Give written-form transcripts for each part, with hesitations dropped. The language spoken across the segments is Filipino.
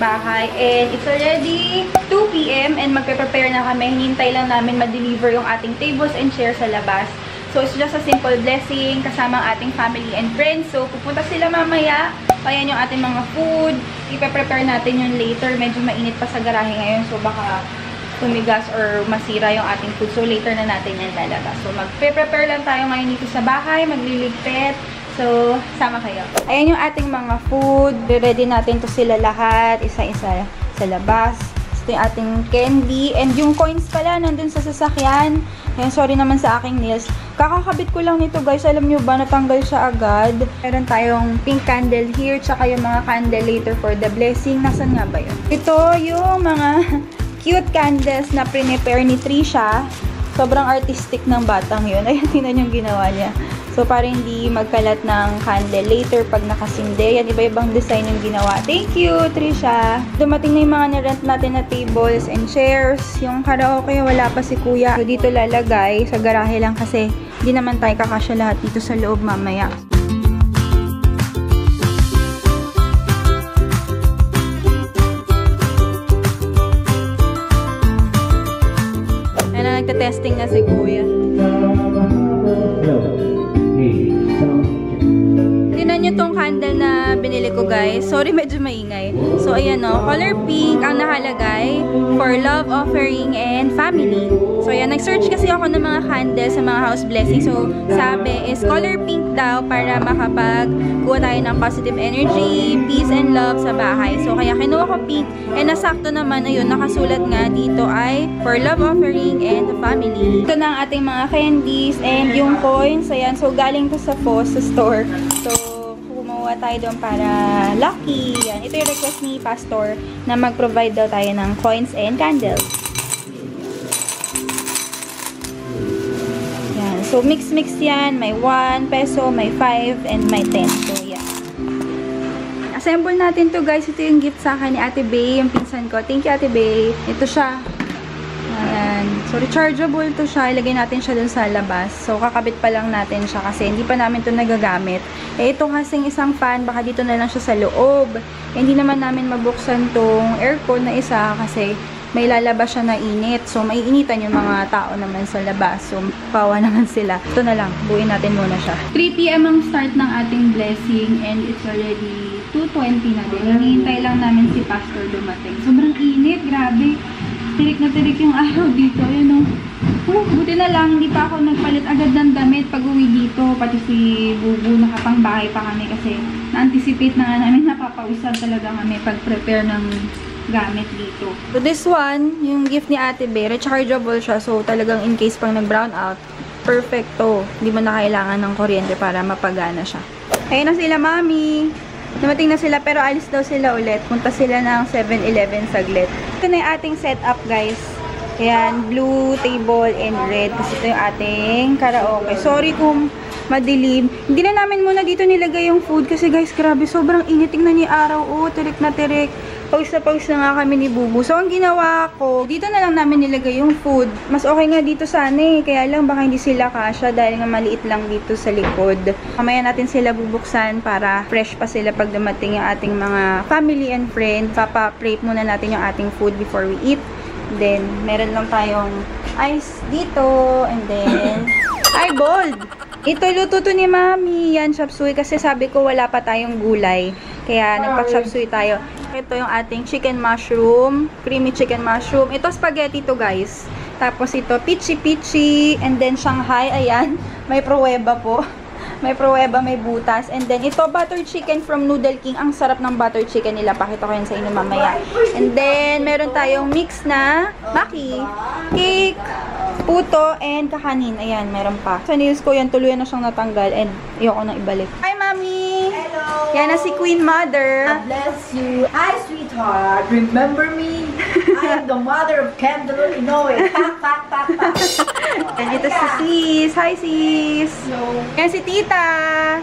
Bahay and it's already 2 PM and magpe-prepare na kami. Hinintay lang namin ma-deliver yung ating tables and chairs sa labas. So it's just a simple blessing kasama ang ating family and friends. So pupunta sila mamaya. Ayan yung ating mga food. Ipe-prepare natin yun later. Medyo mainit pa sa garahe ngayon. So baka tumigas or masira yung ating food. So later na natin yan talaga. So magpe-prepare lang tayo ngayon dito sa bahay. Magliligpit. So, sama kayo. Ayan yung ating mga food. Ready natin to sila lahat. Isa-isa sa labas. Ito yung ating candy. And yung coins pala, nandun sa sasakyan. Ayan, sorry naman sa aking nails. Kakakabit ko lang nito, guys. Alam nyo ba, natanggal siya agad. Meron tayong pink candle here. Tsaka yung mga candle later for the blessing. Nasaan nga ba yun? Ito yung mga cute candles na prepare ni Trisha. Sobrang artistic ng batang yun. Ayan, tingnan yung ginawa niya. So, para hindi magkalat ng candle later pag nakasinde. Yan, iba-ibang design yung ginawa. Thank you, Trisha! Dumating na yung mga nirent natin na tables and chairs. Yung karaoke, wala pa si Kuya. So, dito lalagay. Sa garahe lang kasi hindi naman tayo kakasya lahat dito sa loob mamaya. Ayan na, nagtatesting na si Kuya. Itong candle na binili ko, guys. Sorry, medyo maingay. So, ayan o. Color pink ang nakalagay for love offering and family. So, ayan. Nag-search kasi ako ng mga candles sa mga house blessing. So, sabi is color pink daw para makapag-kuha tayo ng positive energy, peace, and love sa bahay. So, kaya kinuha ko pink. And nasakto naman, ayun, nakasulat nga dito ay for love offering and family. Ito na ang ating mga candies and yung coins. Ayan. So, galing to sa post, sa store. So, tayo doon para lucky. Yan. Ito yung request ni Pastor na mag-provide daw tayo ng coins and candles. Yan. So, mix-mix yan. May 1 peso, may 5, and may 10. So, yan. Assemble natin to, guys. Ito yung gift sa akin ni Ate Bae, yung pinsan ko. Thank you, Ate Bae. Ito siya. Ayan. So, rechargeable to siya. Ilagay natin siya dun sa labas. So, kakabit pa lang natin siya kasi hindi pa namin to nagagamit. Eh, ito kasing isang fan, baka dito na lang siya sa loob. Eh, hindi naman namin mabuksan tong aircon na isa kasi may lalabas siya na init. So, maiinitan yung mga tao naman sa labas. So, pawa naman sila. Ito na lang. Buuin natin muna siya. 3 PM ang start ng ating blessing and it's already 2:20 na din. Hinihintay lang namin si Pastor dumating. Sobrang init. Grabe. Tirik na tirik yung araw dito. Ayan o. Buti na lang, hindi pa ako nagpalit agad ng damit pag uwi dito. Pati si Bubu, nakapangbahay pa kami kasi na-anticipate na nga namin. Napapawisan talaga kami pag-prepare ng gamit dito. So this one, yung gift ni Ate Bae, rechargeable siya. So talagang in case pang nag-brown out, perfect to. Hindi mo na kailangan ng kuryente para mapagana siya. Ayan na sila, Mami! Dumating na sila pero alis daw sila ulit. Punta sila ng 7-Eleven saglit. Ito na yung ating setup, guys. Ayan, blue, table, and red. Kasi ito yung ating karaoke. Sorry kung madilim. Hindi na namin muna dito nilagay yung food kasi, guys, grabe, sobrang init. Tingnan niyo araw. Oh, tirik na tirik. Pawis na pawis na nga kami ni Bubu. So, ang ginawa ko, dito na lang namin nilagay yung food. Mas okay nga dito sana eh. Kaya lang, baka hindi sila kasya dahil nga maliit lang dito sa likod. Kamaya natin sila bubuksan para fresh pa sila pag dumating yung ating mga family and friend. Papa-prep muna natin yung ating food before we eat. Then, meron lang tayong ice dito. And then, ay, gold! Ito, luto to ni Mami. Yan, chop suey. Kasi sabi ko, wala pa tayong gulay. Kaya, nagpa-chop suey tayo. Ito yung ating chicken mushroom, creamy chicken mushroom. Ito spaghetti to, guys. Tapos ito pichi-pichi and then Shanghai, ayan. May pruweba po. May pruweba, may butas. And then ito butter chicken from Noodle King. Ang sarap ng butter chicken nila. Pakita ko yan sa inyo mamaya. And then meron tayong mix na maki, cake, puto, and kakanin. Ayan, meron pa. Sa news ko yan, tuluyan na siyang natanggal and ayoko nang ibalik. Hi, Mami! Hello! Yan na si Queen Mother. God bless you. Hi, sweetheart. Remember me? I am the mother of Candy Inoue. Pak, pak, pak, pak. Nandito si sis. Hi, sis. Hello. Yan si tita.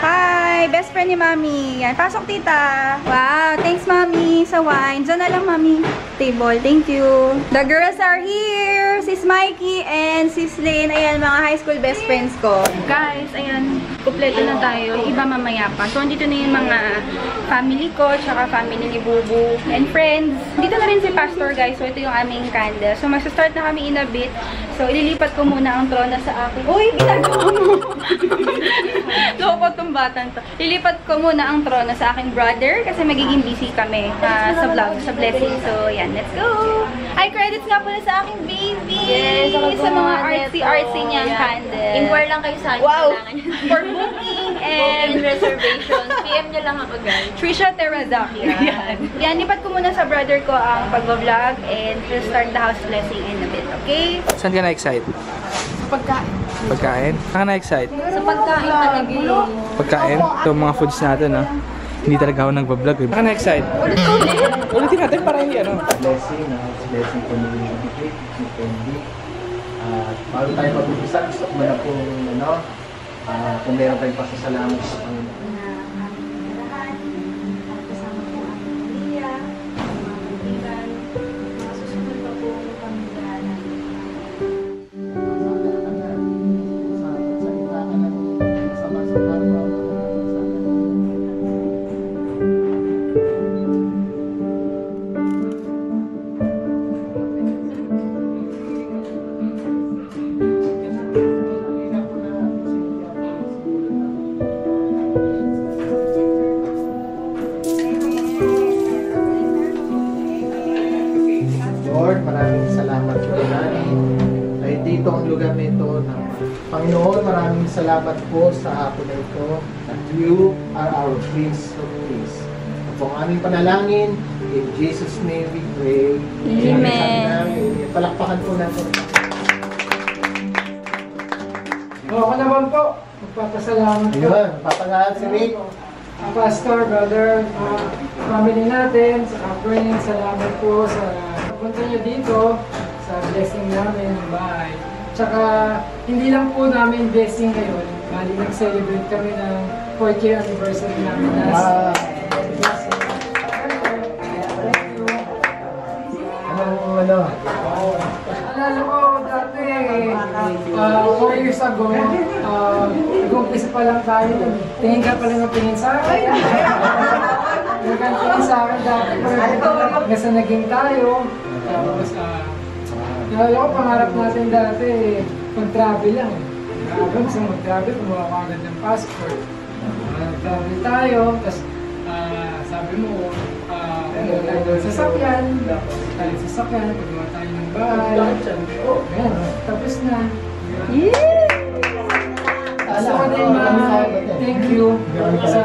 Hi. Best friend ni Mami. Yan. Pasok, tita. Wow. Thanks, Mami. Sa wine. Diyan na lang, Mami. Table. Thank you. The girls are here. Sis Mikey and sis Lynn. Ayan, mga high school best friends ko. Guys, ayan. Kompleto na tayo. Iba mamaya pa. So, andito na yung mga family ko, tsaka family ni Bubu, and friends. Dito na rin si Pastor, guys. So, ito yung aming candle. So, mag-start na kami in a bit. So, ililipat ko muna ang trona sa akin. Uy! Ginagawa mo! Loko tong batang to. Lilipat ko muna ang trona sa aking brother kasi magiging busy kami sa vlog, sa blessing. So, yan. Let's go! Ay, credits nga pala sa aking baby! Yes, sa mga artsy-artsy niyang candle. Inquire lang kayo sa akin. Wow! Booking and reservations. PM niya lang ako, guys. Trisha Terazaki. Yan, lipat ko muna sa brother ko ang pag-vlog and we'll start the house blessing in a bit, okay? Saan ka na-excite? Pagkain. Pagkain? Saan ka na-excite? Sa pagkain talaga. Pagkain? Ito mga foods natin, ha? Hindi talaga ako nagpa-vlog. Saan ka na-excite? Ulit-ulit! Ulitin natin para hindi, ano? Blessing, house blessing ko nyo yung click, yung candy. Bago tayo pag-upisan, gusto ko na po, ano? Kung meron tayong pasasalamat sa Panginoon. Kasama po ang pamilya, ang mga kaibigan, mga susunod pa po ang pamilya natin. Panginoon, maraming salamat po sa hapon na ito that you are our Prince of Peace. Ang aming panalangin, in Jesus' name we pray. Amen. Palakpakan po natin. Ako naman po, magpapasalamat po. Ayun, magpapasalamat si Rick. Pastor, brother, family natin, sa friends, salamat po sa punta niyo dito, sa blessing namin, bye. Tsaka, hindi lang po namin blessing ngayon. Bali, nag-celebrate kami ng 4th year anniversary namin as blessing. Thank you. Alala ko dati, 4 years ago, nag-umpisa pa lang tayo. Tingin ka pala ng tingin sa akin. Nag-tingin sa akin dati. Nasa naging tayo. Tapos, nalala ko, pangarap natin dati, mag-travel lang. Habang sa mag-travel, kumuha ko agad ng passport. Mag-travel tayo, tapos sabi mo, tayo sasakyan, pagkawa tayo ng bahay. Ayan, tapos na. Yay! So, thank you sa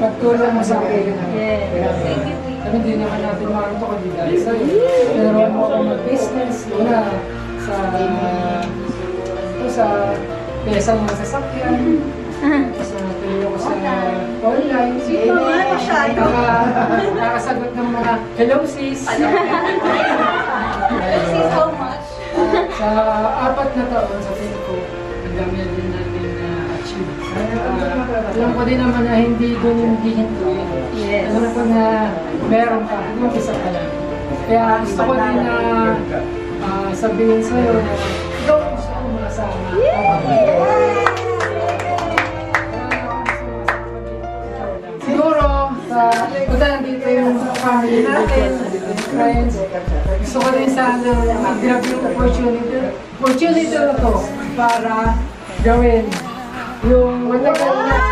pagtulong mo sa akin. Thank you. Hindi naman natin maruto ko di dahil sa'yo. Pero ako mag-business muna sa pesa ng masasakyan. Sa natuloy ko sa online. Nakasagot ng mga hello sis! Thank you so much! Sa 4 na taon sa tingin ko, ang dami din natin na-achieve. Alam ko din naman na hindi doon yung hihintuin. Alam ko na meron ka, mag-isa ka lang. Kaya gusto ko din na sabihin sa'yo na ito gusto ko masama. Siguro, punta lang dito yung family natin, friends. Gusto ko din sana mag-grab yung opportunity na to para gawin yung matagal na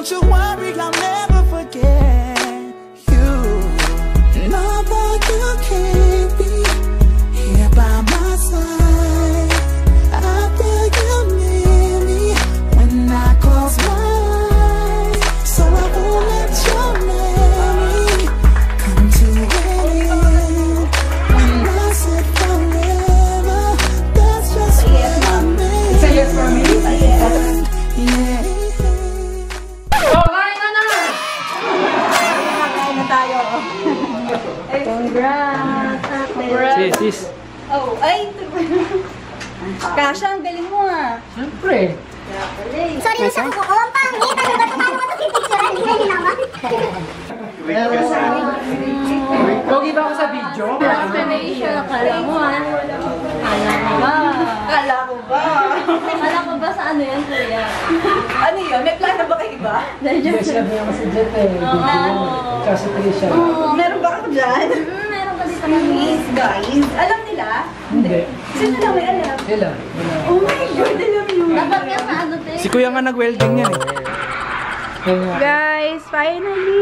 Don't you worry, I'll never forget you. Mother, you can't be here by my side. I beg you near me when I close my eyes, so I won't let your memory come to an end. When I said forever, that's just what I meant. It's a yes for me. Sis. Oh, ay! Kasha, ang galing mo ah. Siyempre. Sorry na sa kuko. Ang pangit! Ano ba? Paano mo ito picturean? Hindi na ginawa. Pogi ba ako sa video? Explanation. Kala mo ah. Kala ko ba? Kala ko ba? Kala ko ba sa ano yan, kuya? Ano yun? May plano ba kayo ba? Yes, sabi naman si Jet eh. Kasi Trisha. Meron ba ako dyan? Please, guys. Alam nila? Hindi. Sino na may alam? Nila. Oh my God, alam yun. Dapat nga sa ano, te. Si Kuya nga nag-welding niya eh. Guys, finally!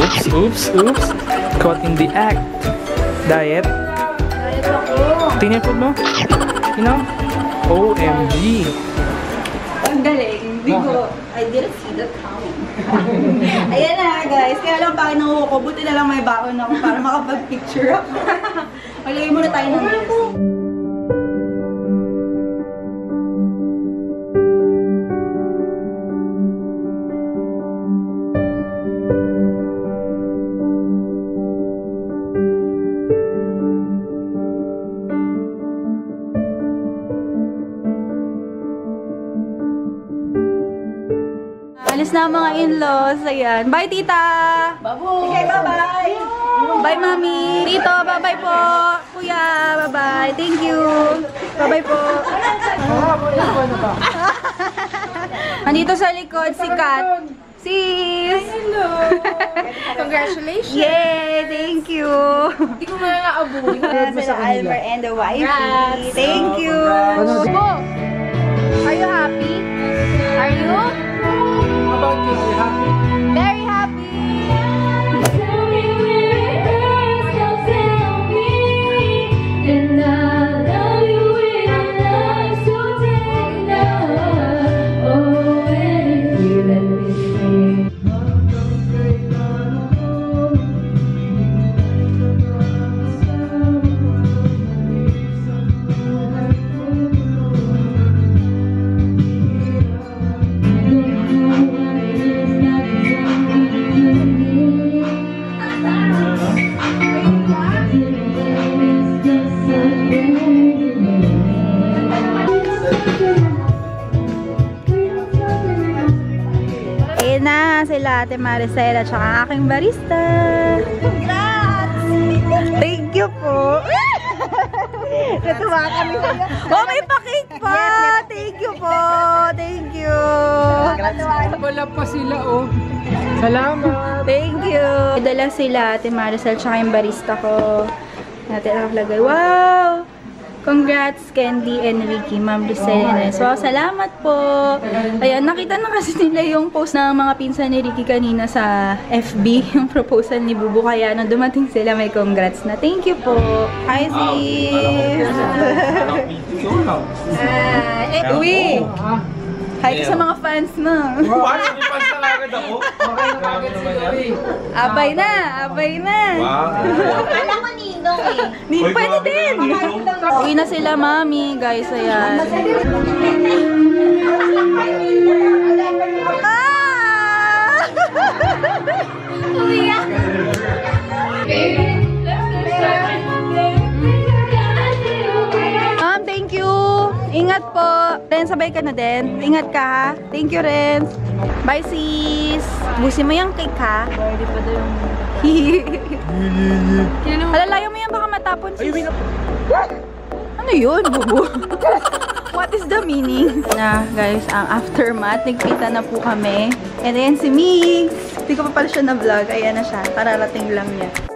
Oops, oops, oops. Caught in the act. Diet. Tingnan po mo? You know? OMG! Ang galing. Hindi ko, I didn't see that coming. Ayan na guys. Kaya lang bakit nakuha ko. Buti na lang may baon ako para makapag-picture ako. Malagay muna tayo ng dressing. Na mga in-laws. Ayan. Bye, tita! Babu! Okay, bye-bye! Bye, mami! Tito, bye-bye po! Kuya, bye-bye! Thank you! Bye-bye po! Nandito sa likod si Kat. Sis! Hello! Congratulations! Yay! Thank you! Hindi ko na naabuhin. Sina Alvar and the wifey. Thank you! Are you happy? Are you? Very happy. Sila Ate Maricela tsaka ang aking barista. Congrats! Thank you po! Natuwa kami sa iyo. Oh, may pa-cake pa! Thank you po! Thank you! Wala pa sila oh. Salamat! Thank you! Dala sila Ate Maricela tsaka yung barista ko. Natin nakalagay. Wow! Congrats, Candy and Ricky, Ma'am Maricela. So, salamat po. Ayan, nakita na kasi nila yung post ng mga pinsan ni Ricky kanina sa FB, yung proposal ni Bubu. Kaya, nung dumating sila, may congrats na. Thank you po. Hi, sis. Uy. Hi ka sa mga fans mo. Abay na, abay na. Alam mo ni Hindi, pwede din! Uwi na sila, mami. Guys, ayan. Ma'am, thank you! Ingat po! Ren, sabay ka na din. Ingat ka. Thank you, Ren. Bye, sis! Busin mo yung cake, ha? Pwede pa daw yung... Alalayo mo yan, baka matapon sis. Ano yun, Bubu? What is the meaning? Na guys, ang aftermath, nagkita na po kami. And then si Mix. Hindi ko pa pala siya na vlog. Ayan na siya. Kararating lang niya.